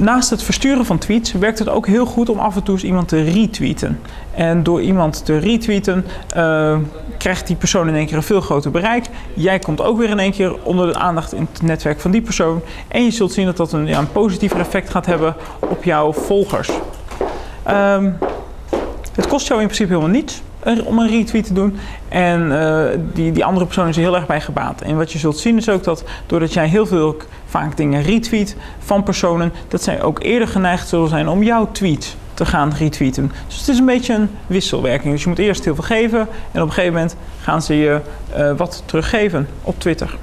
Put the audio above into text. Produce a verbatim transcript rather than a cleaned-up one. Naast het versturen van tweets werkt het ook heel goed om af en toe eens iemand te retweeten. En door iemand te retweeten uh, krijgt die persoon in één keer een veel groter bereik. Jij komt ook weer in één keer onder de aandacht in het netwerk van die persoon. En je zult zien dat dat een, ja, een positiever effect gaat hebben op jouw volgers. Um, het kost jou in principe helemaal niets om een retweet te doen. En uh, die, die andere persoon is er heel erg bij gebaat. En wat je zult zien is ook dat doordat jij heel veel vaak dingen retweet van personen, dat zij ook eerder geneigd zullen zijn om jouw tweet te gaan retweeten. Dus het is een beetje een wisselwerking. Dus je moet eerst heel veel geven en op een gegeven moment gaan ze je uh, wat teruggeven op Twitter.